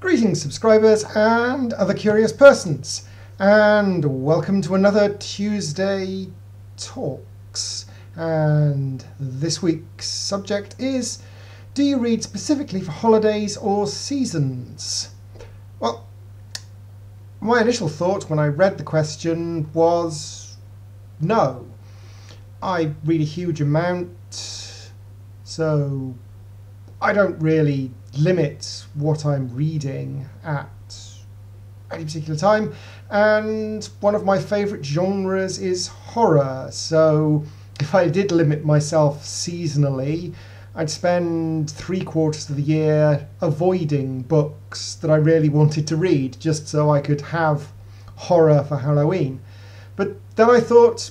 Greetings subscribers and other curious persons, and welcome to another Tuesday Talks. And this week's subject is, do you read specifically for holidays or seasons? Well, my initial thought when I read the question was no. I read a huge amount, so I don't really limit what I'm reading at any particular time, and one of my favourite genres is horror, so if I did limit myself seasonally, I'd spend 3/4 of the year avoiding books that I really wanted to read just so I could have horror for Halloween. But then I thought,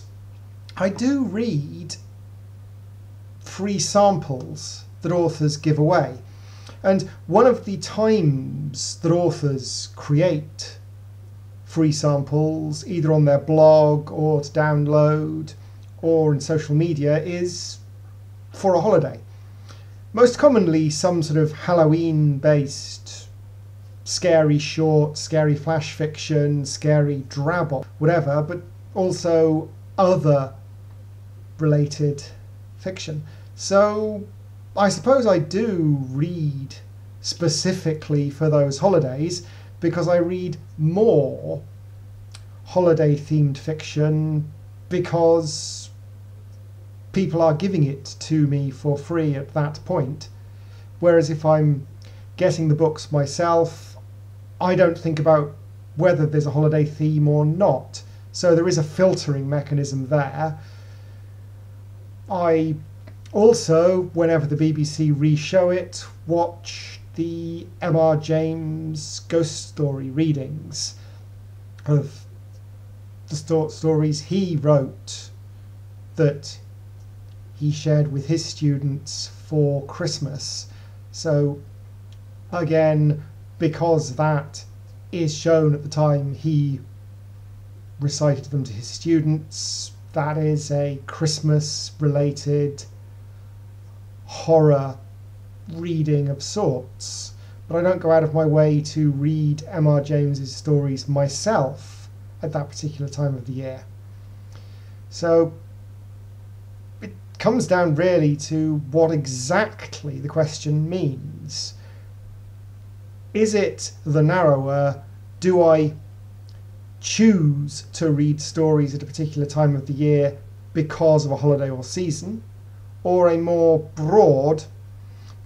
I do read free samples that authors give away. And one of the times that authors create free samples, either on their blog or to download or in social media, is for a holiday. Most commonly some sort of Halloween-based scary short, scary flash fiction, scary drabble, whatever, but also other related fiction. So I suppose I do read specifically for those holidays because I read more holiday themed fiction because people are giving it to me for free at that point. Whereas if I'm getting the books myself, I don't think about whether there's a holiday theme or not. So there is a filtering mechanism there. I also, whenever the BBC re-show it, watch the M.R. James ghost story readings of the stories he wrote that he shared with his students for Christmas. So again, because that is shown at the time he recited them to his students, that is a Christmas-related horror reading of sorts, but I don't go out of my way to read M.R. James's stories myself at that particular time of the year. So it comes down really to what exactly the question means. Is it the narrower, do I choose to read stories at a particular time of the year because of a holiday or season? Or a more broad,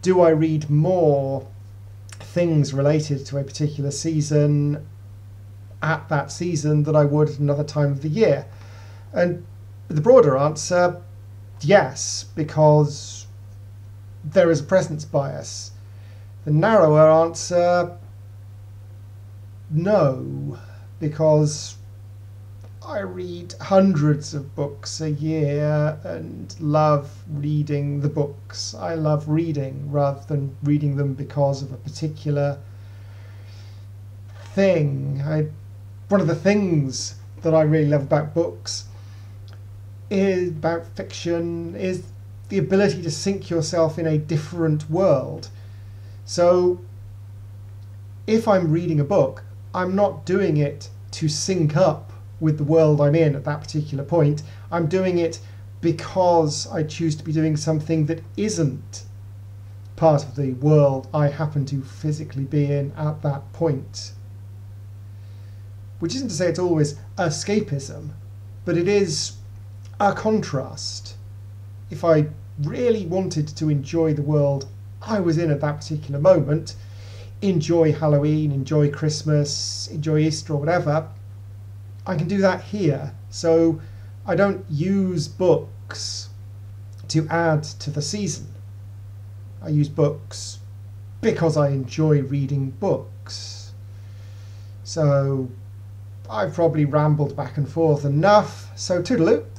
do I read more things related to a particular season at that season than I would at another time of the year? And the broader answer, yes, because there is a presence bias. The narrower answer, no, because I read hundreds of books a year and love reading the books I love reading rather than reading them because of a particular thing. One of the things that I really love about books, is about fiction, is the ability to sink yourself in a different world. So if I'm reading a book, I'm not doing it to sync up with the world I'm in at that particular point. I'm doing it because I choose to be doing something that isn't part of the world I happen to physically be in at that point. Which isn't to say it's always escapism, but it is a contrast. If I really wanted to enjoy the world I was in at that particular moment, enjoy Halloween, enjoy Christmas, enjoy Easter or whatever, I can do that here, so I don't use books to add to the season. I use books because I enjoy reading books. So I've probably rambled back and forth enough, so toodaloo.